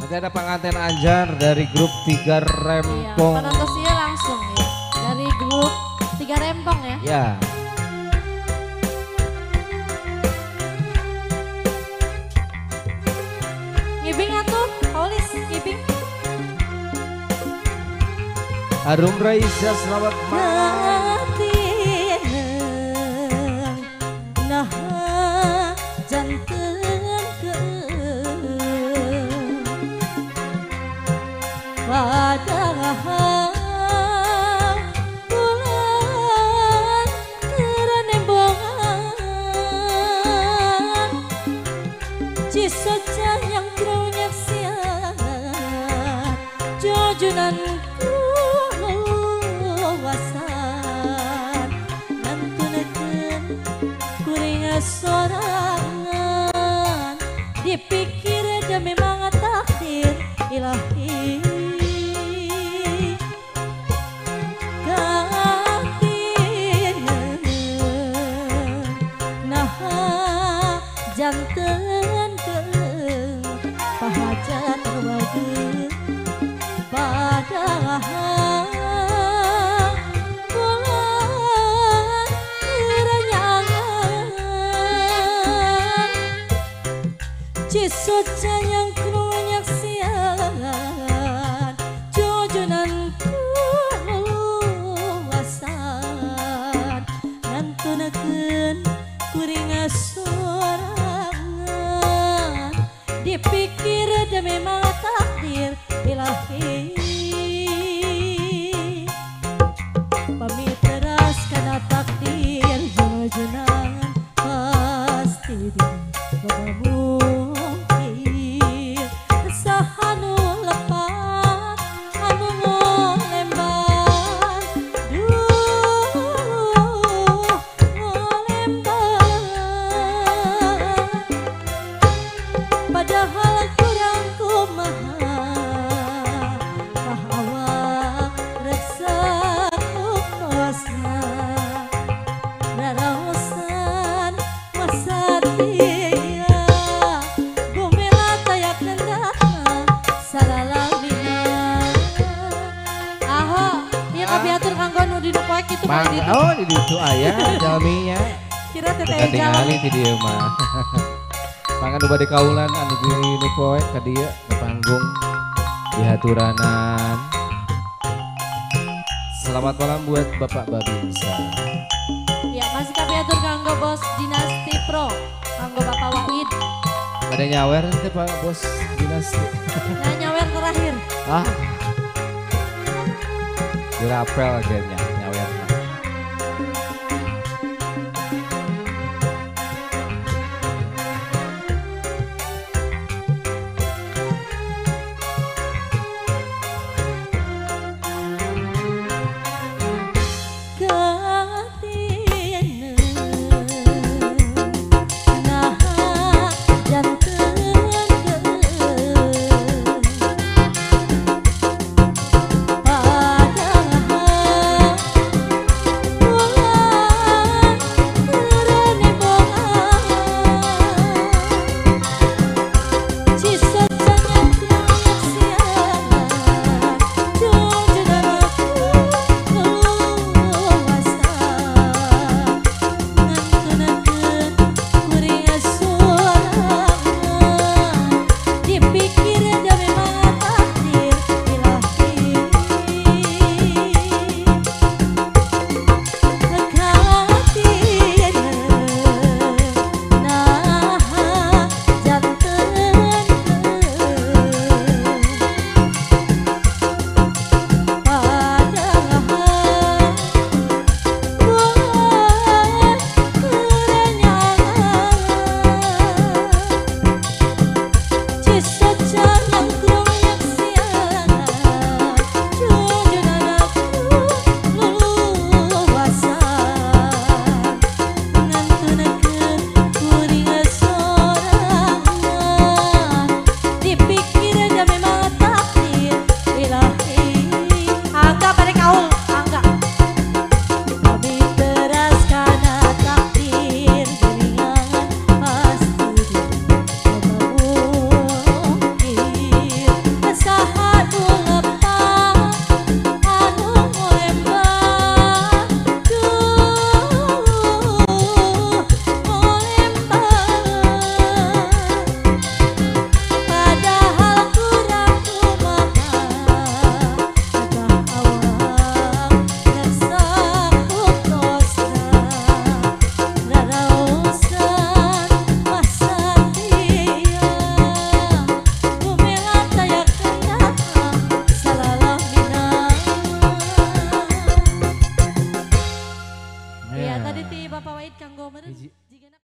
Nanti ada pengantin Anjar dari grup Tiga Rempong. Iya, penontonnya langsung ya. Dari grup Tiga Rempong ya. Iya. Ibing atuh, Paulis, Ibing. Arum Raisa, selamat malam. Sorangan dipikir dia memang takdir ilahi ganti nah jantan ke pahajan wajib padahal Soca yang banyak sialan Jojonan kuluasan Nantunakan kuringa sorangan Dipikir dia memang takdir ilahi Pemiteras karena takdir Jojonan pasti dia Oh, di situ ayah Jalmi nya. Kira teteh Jalmi di dieu mah. Mangan ubah di kaulan Anugiri nu poe ka dieu di panggung di haturanan. Selamat malam buat Bapak Babinsa. Ya, masih ka piatur Ganggo Bos Dinasti Pro. Ganggo Bapak Wahid. Pada nyawer teh Pak Bos Dinasti. Nah, nyawer terakhir. Hah? Dirapel akhirnya. Pikir